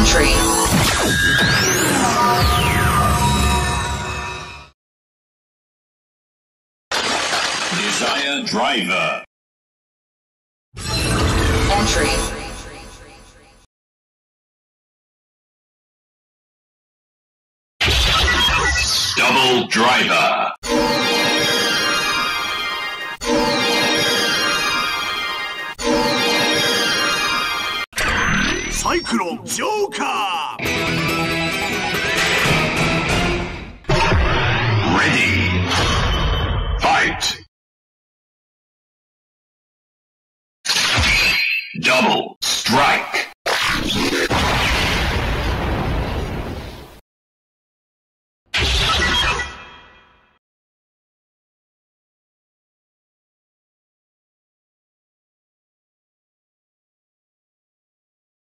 entry. Desire Driver. Entry. Double Driver. Cyclone Joker. Ready. Fight.